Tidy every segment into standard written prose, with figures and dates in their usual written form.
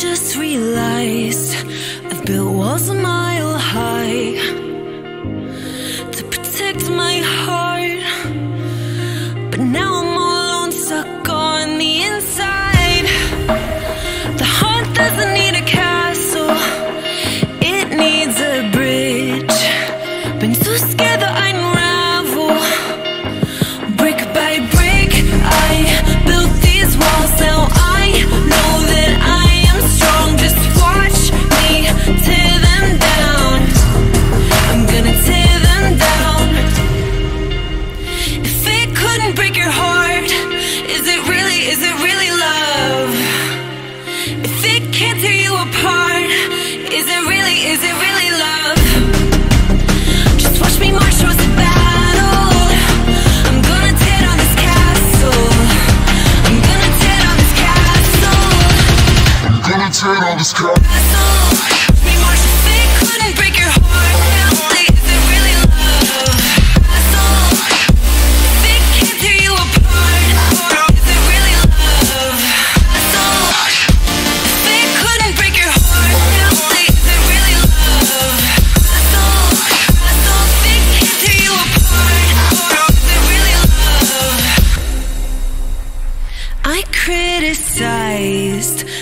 just realized I've built walls a mile high to protect my heart, but now I'm all alone, stuck on the inside. The heart doesn't need a castle, it needs a bridge. Been too scared that I know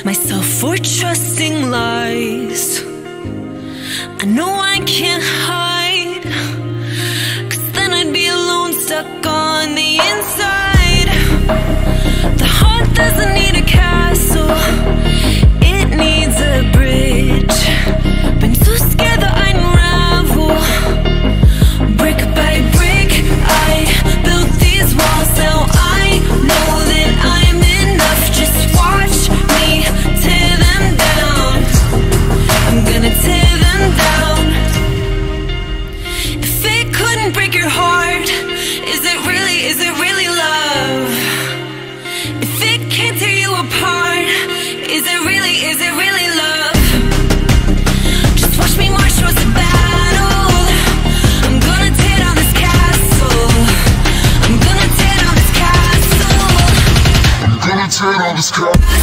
myself for trusting lies. I know I can't hide, 'cause then I'd be alone, stuck on the inside. The heart doesn't need a castle, it needs a bridge. Been too scared that I'd unravel. Brick by brick I built these walls, now I know that I'm enough. Just watch me tear them down. I'm gonna tear them down. If it couldn't break your heart, is it really love? If it can't tear you apart, is it really love? Just watch me march towards the battle. I'm gonna tear down this castle. I'm gonna tear down this castle. I'm gonna tear down this castle.